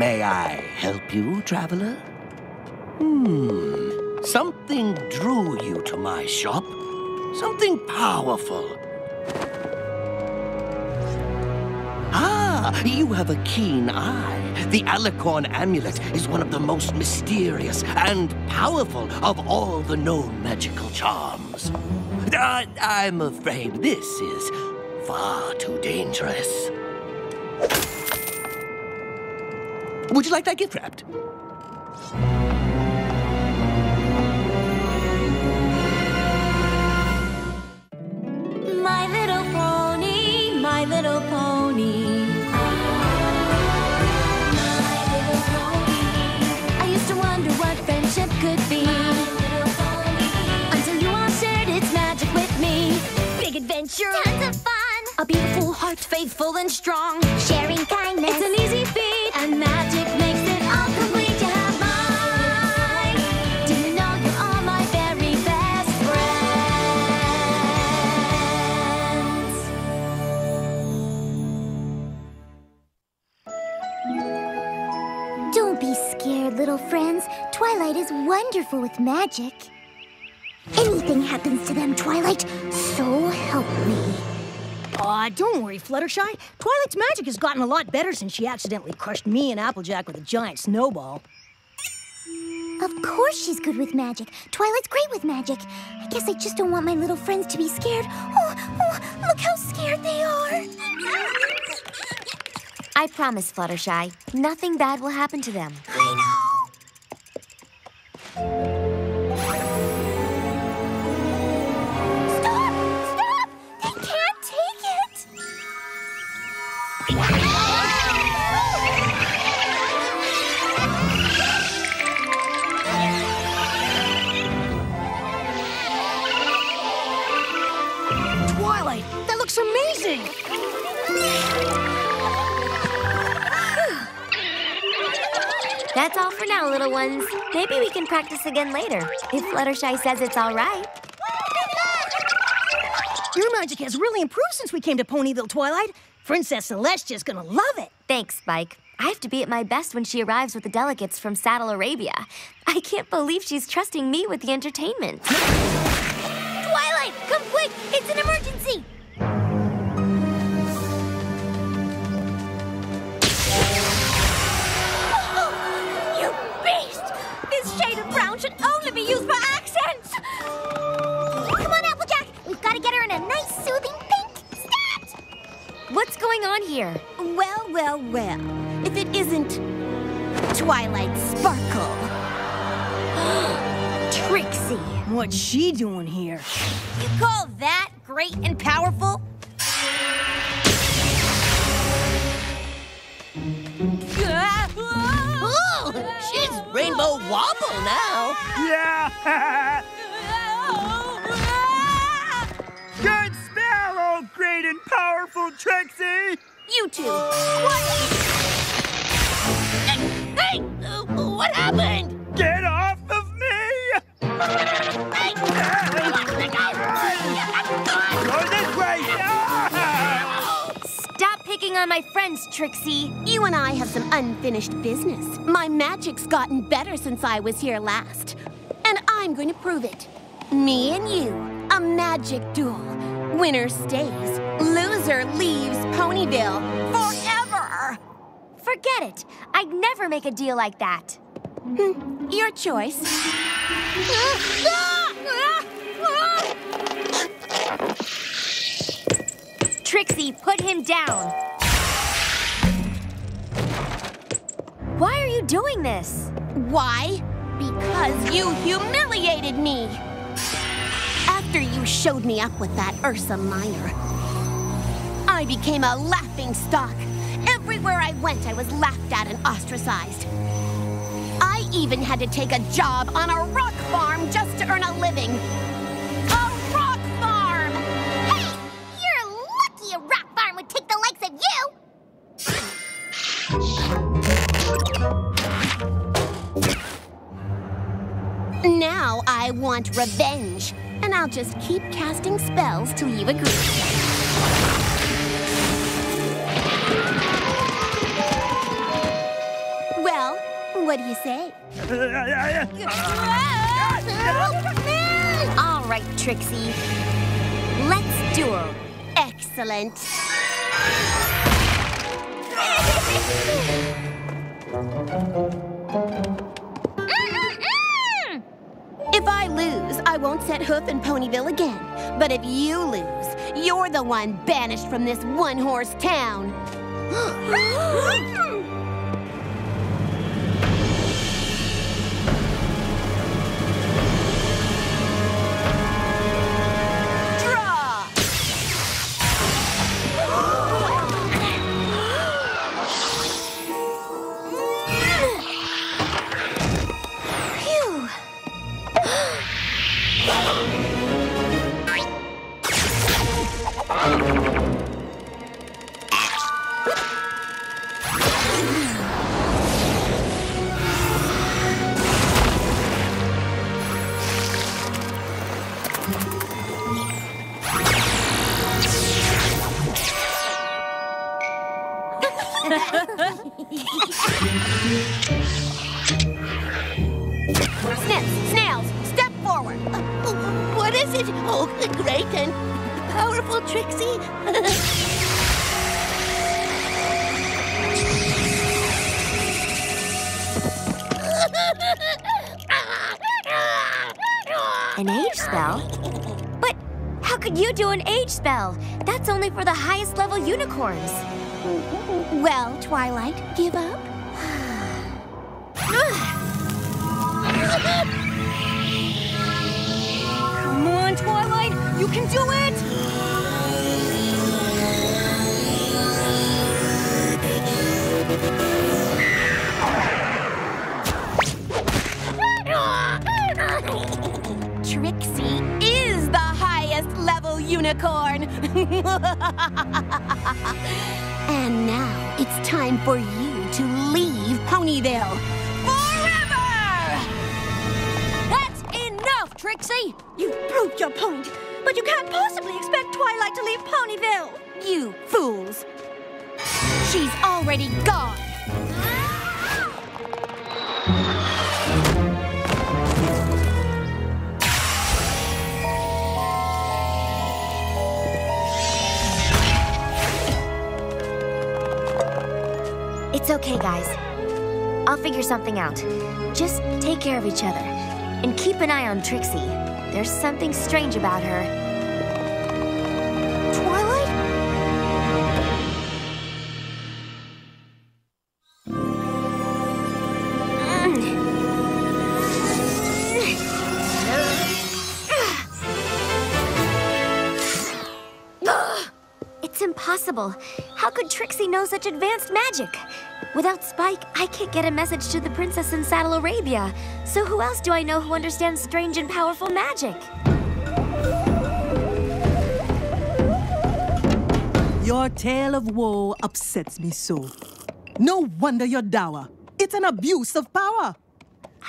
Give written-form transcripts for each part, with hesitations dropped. May I help you, traveler? Something drew you to my shop. Something powerful. Ah, you have a keen eye. The Alicorn Amulet is one of the most mysterious and powerful of all the known magical charms. I'm afraid this is far too dangerous. Would you like that gift wrapped? My little pony, my little pony. My little pony. I used to wonder what friendship could be. My little pony. Until you all shared its magic with me. Big adventure. Tons of fun. A beautiful heart, faithful and strong. Sharing kindness. It's an easy feat. And magic makes it all complete. You have mine. Did you know you are my very best friends? Don't be scared, little friends. Twilight is wonderful with magic. Anything happens to them, Twilight. So help me. Aw, don't worry, Fluttershy. Twilight's magic has gotten a lot better since she accidentally crushed me and Applejack with a giant snowball. Of course she's good with magic. Twilight's great with magic. I guess I just don't want my little friends to be scared. Oh, look how scared they are. I promise, Fluttershy, nothing bad will happen to them. I know. Amazing! That's all for now, little ones. Maybe we can practice again later, if Fluttershy says it's all right. Your magic has really improved since we came to Ponyville, Twilight. Princess Celestia's gonna love it. Thanks, Spike. I have to be at my best when she arrives with the delegates from Saddle Arabia. I can't believe she's trusting me with the entertainment. Twilight, come quick! It's an emergency! Should only be used for accents! Come on, Applejack! We've got to get her in a nice, soothing pink stat! What's going on here? Well, well, well. If it isn't Twilight Sparkle. Trixie. What's she doing here? You call that great and powerful? She's Rainbow Wobble now. Yeah! Good spell, oh great and powerful Trixie! You two! What? Hey! What happened? Get off of me! Hey! Go this way! Picking on my friends, Trixie. You and I have some unfinished business. My magic's gotten better since I was here last. And I'm going to prove it. Me and you, a magic duel. Winner stays, loser leaves Ponyville forever. Forget it. I'd never make a deal like that. Your choice. Trixie, put him down. Why are you doing this? Why? Because you humiliated me. After you showed me up with that Ursa Minor, I became a laughing stock. Everywhere I went, I was laughed at and ostracized. I even had to take a job on a rock farm just to earn a living. Now I want revenge, and I'll just keep casting spells till you agree. What do you say? Help me! All right, Trixie. Let's duel. Excellent. If I lose, I won't set hoof in Ponyville again. But if you lose, you're the one banished from this one-horse town. An age spell? But how could you do an age spell? That's only for the highest level unicorns. Well, Twilight, give up. Come on, Twilight, you can do it! Trixie is the highest level unicorn. And now it's time for you to leave Ponyville. Forever! That's enough, Trixie. You've proved your point, but you can't possibly expect Twilight to leave Ponyville. You fools. She's already gone. It's okay, guys. I'll figure something out. Just take care of each other. And keep an eye on Trixie. There's something strange about her. Twilight? It's impossible. How could Trixie know such advanced magic? Without Spike, I can't get a message to the princess in Saddle Arabia. So who else do I know who understands strange and powerful magic? Your tale of woe upsets me so. No wonder you're dour. It's an abuse of power.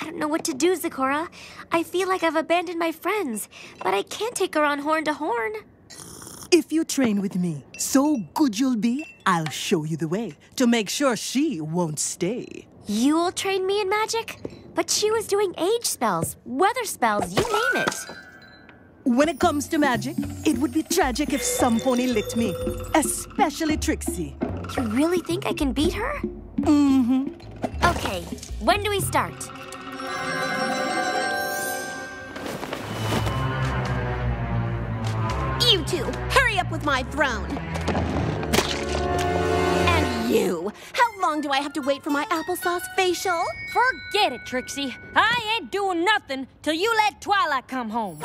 I don't know what to do, Zecora. I feel like I've abandoned my friends, but I can't take her on horn to horn. If you train with me, so good you'll be, I'll show you the way to make sure she won't stay. You'll train me in magic? But she was doing age spells, weather spells, you name it. When it comes to magic, it would be tragic if some pony licked me, especially Trixie. You really think I can beat her? Mm-hmm. Okay, when do we start? You two, hurry up with my throne. And you, how long do I have to wait for my applesauce facial? Forget it, Trixie. I ain't doing nothing till you let Twilight come home.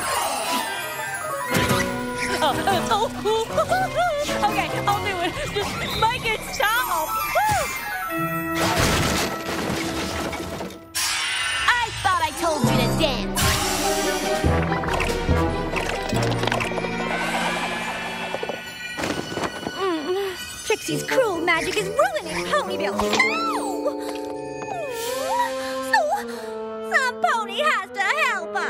Okay, I'll do it. Just make it stop. I thought I told you to dance. Trixie's cruel magic is ruining Ponyville. No! So, some pony has to help us.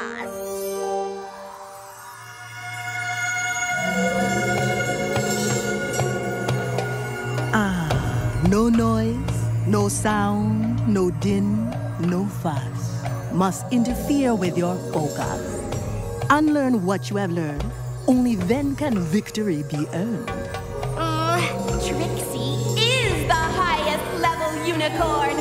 Ah, no noise, no sound, no din, no fuss must interfere with your focus. Unlearn what you have learned. Only then can victory be earned. Trixie is the highest level unicorn.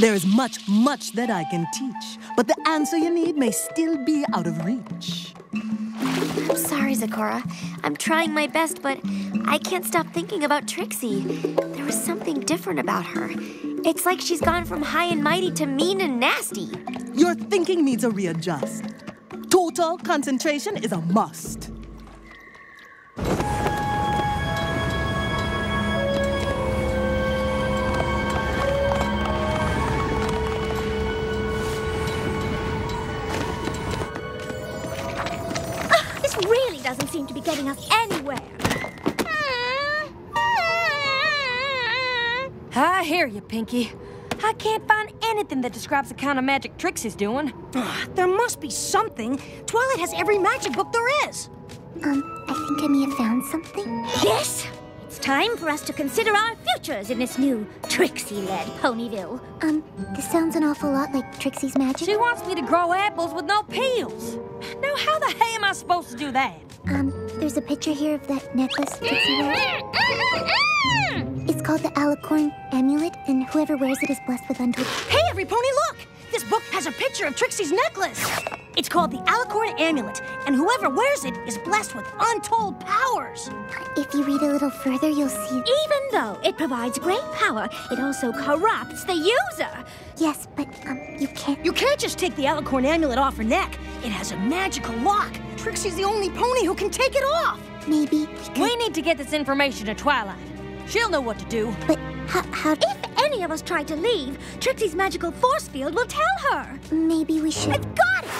There is much that I can teach, but the answer you need may still be out of reach. I'm sorry, Zecora. I'm trying my best, but I can't stop thinking about Trixie. There was something different about her. It's like she's gone from high and mighty to mean and nasty. Your thinking needs a readjust. Total concentration is a must. This really doesn't seem to be getting us anywhere. I hear you, Pinkie. I can't find anything that describes the kind of magic Trixie's doing. There must be something. Twilight has every magic book there is. I think I may have found something. Yes! It's time for us to consider our futures in this new Trixie-led Ponyville. This sounds an awful lot like Trixie's magic. She wants me to grow apples with no peels. Now, how the hey am I supposed to do that? There's a picture here of that necklace Trixie wore. It's called the Alicorn Amulet, and whoever wears it is blessed with untold... Hey, Everypony, look! This book has a picture of Trixie's necklace. It's called the Alicorn Amulet, and whoever wears it is blessed with untold powers. If you read a little further, you'll see... Even though it provides great power, it also corrupts the user. Yes, but, you can't... You can't just take the Alicorn Amulet off her neck. It has a magical lock. Trixie's the only pony who can take it off. Maybe we need to get this information to Twilight. She'll know what to do. But how... If any of us try to leave, Trixie's magical force field will tell her. Maybe we should... I've got it!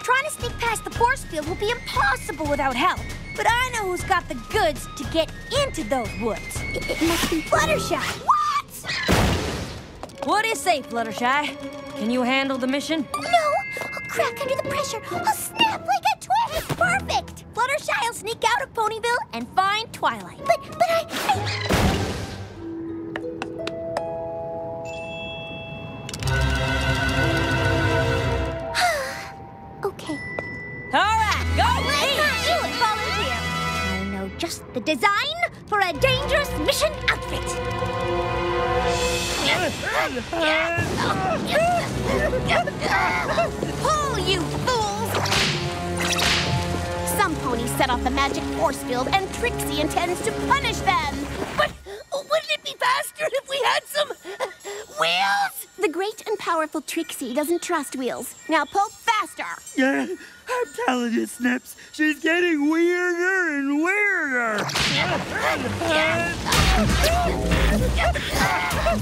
Trying to sneak past the force field will be impossible without help. But I know who's got the goods to get into those woods. It must be Fluttershy. What? What do you say, Fluttershy? Can you handle the mission? No! I'll crack under the pressure. I'll snap like a twig. Perfect! Fluttershy'll sneak out of Ponyville and find Twilight. But I... Okay. All right, go eat! Let's not volunteer. I know just the design for a dangerous mission outfit. Pull, you fools! Some ponies set off the magic force field, and Trixie intends to punish them. But wouldn't it be faster if we had some wheels? The great and powerful Trixie doesn't trust wheels. Now pull faster. I'm telling you, Snips, she's getting weirder and weirder.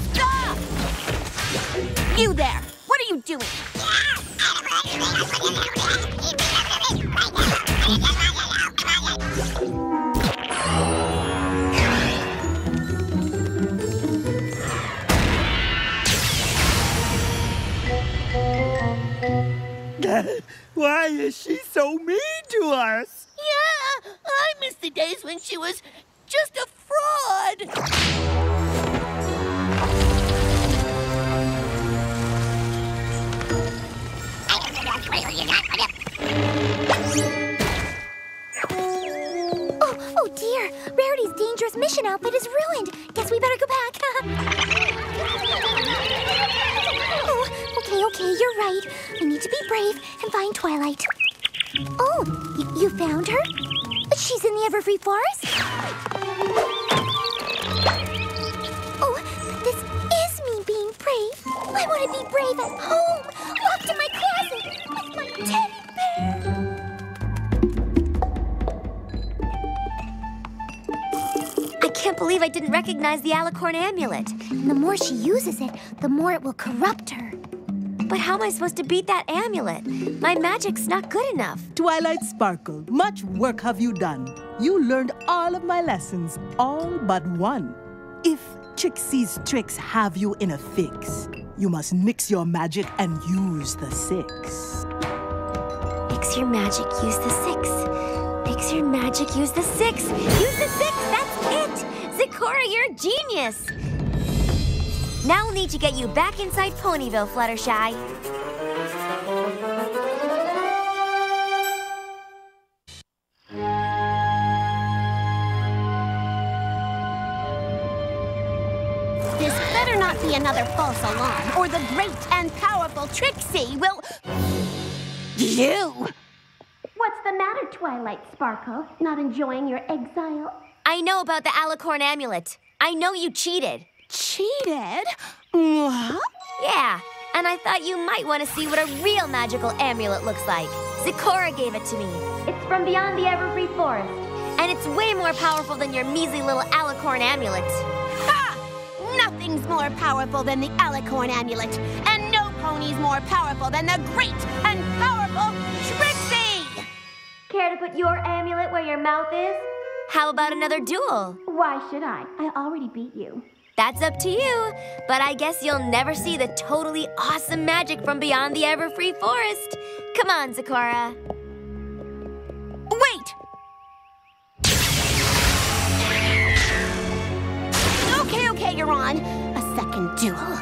Stop! You there, what are you doing? Why is she so mean to us? Yeah, I miss the days when she was just a fraud. Oh dear, Rarity's dangerous mission outfit is ruined. Guess we better go back. Okay, you're right. We need to be brave and find Twilight. Oh, you found her? She's in the Everfree Forest? Oh, but this is me being brave. I want to be brave at home, locked in my closet with my teddy bear. I can't believe I didn't recognize the Alicorn Amulet. And the more she uses it, the more it will corrupt her. But how am I supposed to beat that amulet? My magic's not good enough. Twilight Sparkle, much work have you done. You learned all of my lessons, all but one. If Trixie's tricks have you in a fix, you must nix your magic and use the six. Nix your magic, use the six. Nix your magic, use the six. Use the six, that's it. Zecora, you're a genius! Now we'll need to get you back inside Ponyville, Fluttershy. This better not be another false alarm, or the great and powerful Trixie will... You! What's the matter, Twilight Sparkle? Not enjoying your exile? I know about the Alicorn Amulet. I know you cheated. Cheated? What? Yeah, and I thought you might want to see what a real magical amulet looks like. Zecora gave it to me. It's from beyond the Everfree Forest. And it's way more powerful than your measly little Alicorn Amulet. Ha! Nothing's more powerful than the Alicorn Amulet. And no pony's more powerful than the great and powerful Trixie! Care to put your amulet where your mouth is? How about another duel? Why should I? I already beat you. That's up to you, but I guess you'll never see the totally awesome magic from beyond the Everfree Forest. Come on, Zecora. Wait! Okay, you're on. A second duel.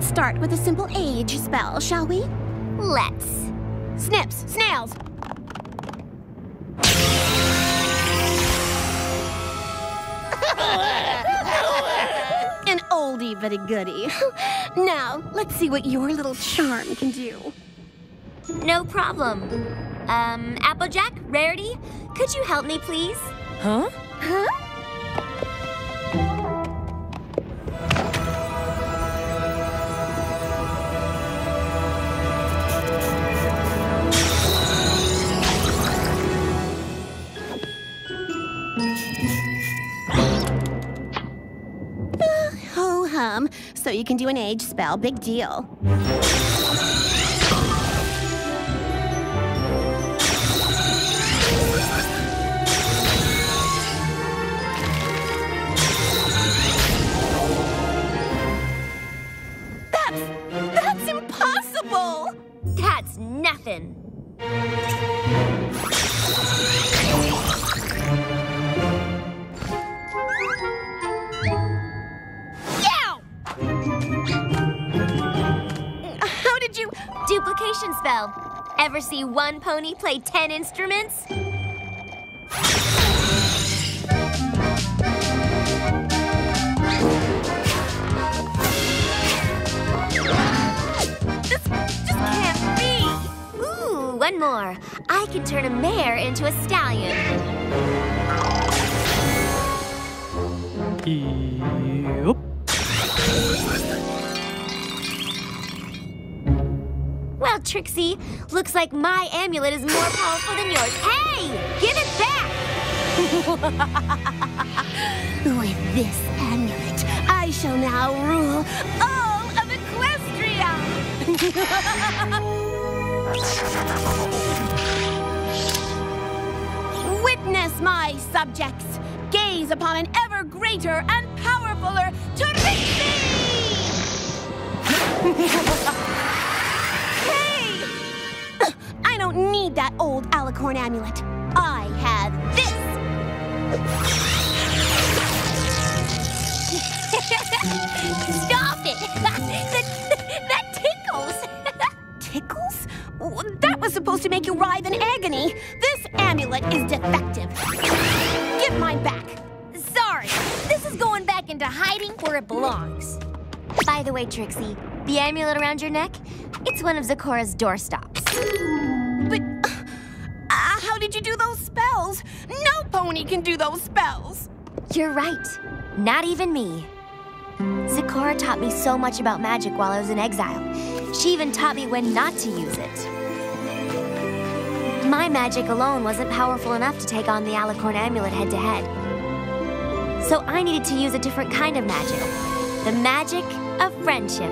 Start with a simple age spell, shall we? Let's. Snips, snails. An oldie but a goodie. Now, let's see what your little charm can do. No problem. Applejack, Rarity, could you help me, please? Huh? Huh? So you can do an age spell, big deal. That's impossible! That's nothing. Duplication spell. Ever see one pony play 10 instruments? This just can't be! Ooh, one more. I can turn a mare into a stallion. Yep. Well, Trixie, looks like my amulet is more powerful than yours. Hey! Give it back! With this amulet, I shall now rule all of Equestria! Witness, my subjects! Gaze upon an ever greater and powerfuler Trixie! I don't need that old Alicorn Amulet. I have this! Stop it! That tickles! Tickles? That was supposed to make you writhe in agony. This amulet is defective. Give mine back. Sorry, this is going back into hiding where it belongs. By the way, Trixie, the amulet around your neck, it's one of Zecora's doorstops. But how did you do those spells? No pony can do those spells. You're right. Not even me. Zecora taught me so much about magic while I was in exile. She even taught me when not to use it. My magic alone wasn't powerful enough to take on the Alicorn Amulet head-to-head. So I needed to use a different kind of magic. The magic of friendship.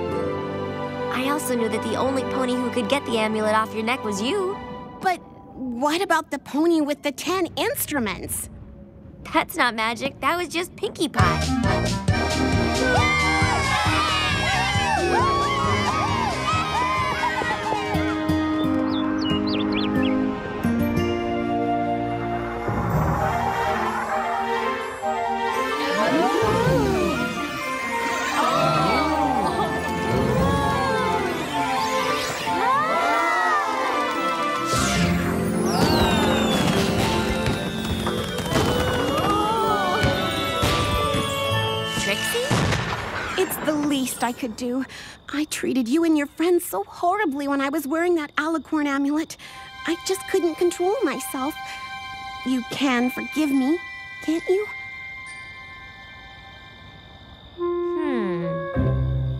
I also knew that the only pony who could get the amulet off your neck was you. But what about the pony with the 10 instruments? That's not magic. That was just Pinkie Pie. Trixie? It's the least I could do. I treated you and your friends so horribly when I was wearing that Alicorn Amulet. I just couldn't control myself. You can forgive me, can't you?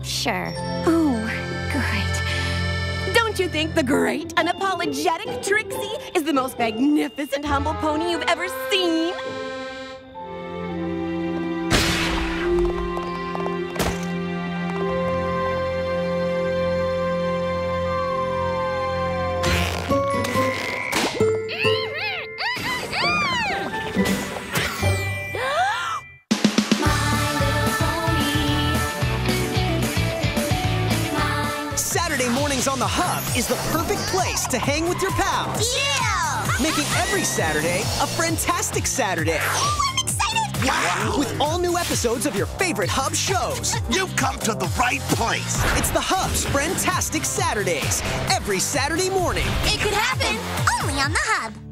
Sure. Oh, good. Don't you think the great, unapologetic Trixie is the most magnificent humble pony you've ever seen? The Hub is the perfect place to hang with your pals. Yeah! Making every Saturday a fantastic Saturday. Oh, I'm excited! Wow! With all new episodes of your favorite Hub shows. You've come to the right place. It's the Hub's Fantastic Saturdays. Every Saturday morning. It could happen only on the Hub.